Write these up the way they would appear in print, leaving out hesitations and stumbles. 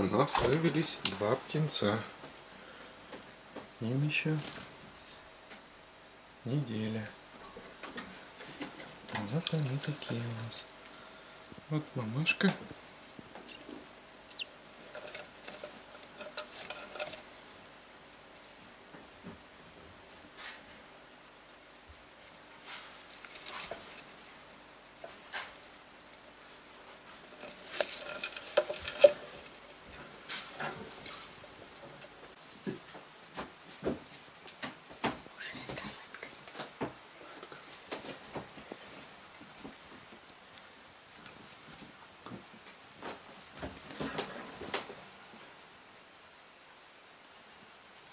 у нас вывелись два птенца. Им еще неделя. Вот они такие у нас. Вот мамашка.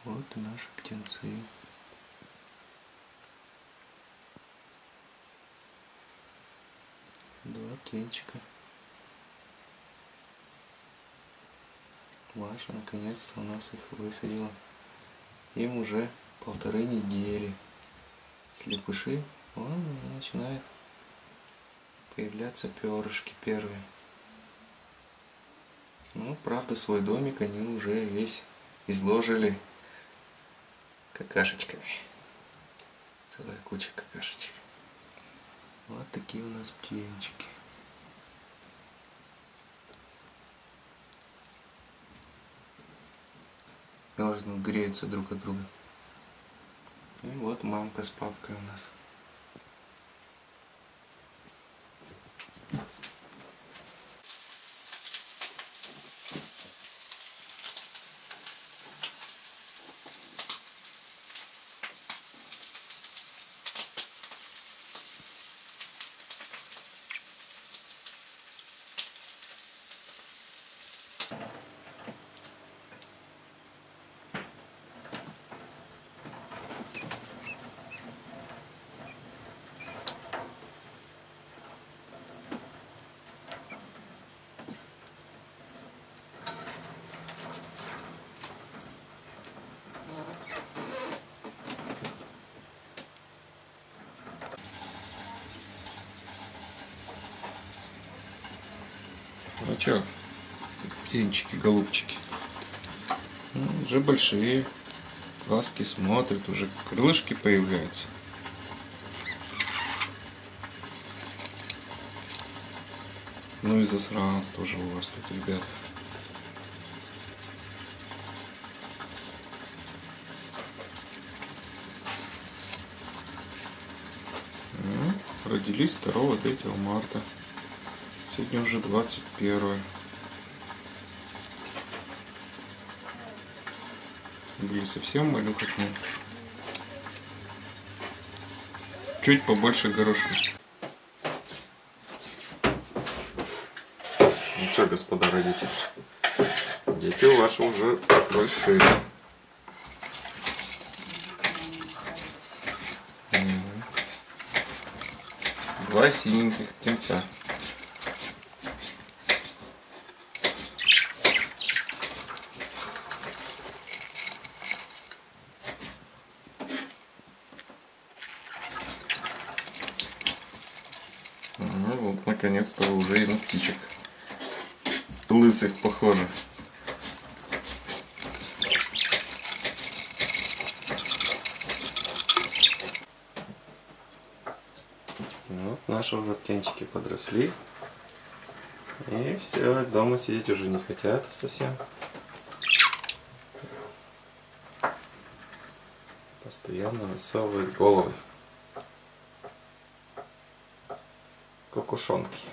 Вот и наши птенцы. Два птенчика. Маша наконец-то у нас их высадила. Им уже 1,5 недели. Слепыши, вон начинают появляться перышки первые. Ну, правда, свой домик они уже весь изложили какашечками. Целая куча какашечек. Вот такие у нас птенчики. Должны греться друг от друга. И вот мамка с папкой у нас. Ну чё, птенчики, голубчики, ну, уже большие, глазки смотрят, уже крылышки появляются. Ну и засранцы тоже у вас тут, ребята. Ну, родились 2-3 марта. Сегодня уже 21-е. Были совсем малюхотные. Чуть побольше горошка. Ну что, господа родители, дети ваши уже большие. Два синеньких птенца. Наконец-то уже и на птичек лысых похожих. Вот наши уже птенчики подросли. И все, дома сидеть уже не хотят совсем. Постоянно высовывают головы. Кукушонки.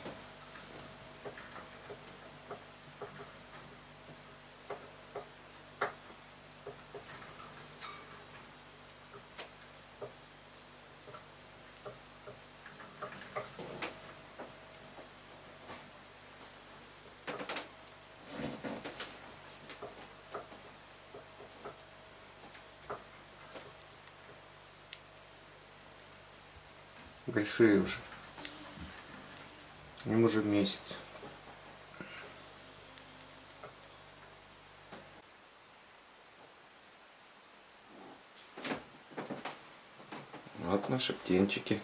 Большие уже. Им уже месяц. Вот наши птенчики.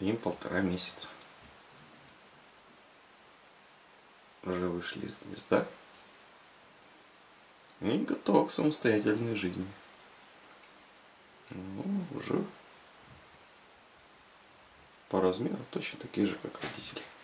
Им 1,5 месяца. уже вышли из гнезда и готов к самостоятельной жизни. Ну, уже по размеру точно такие же, как родители.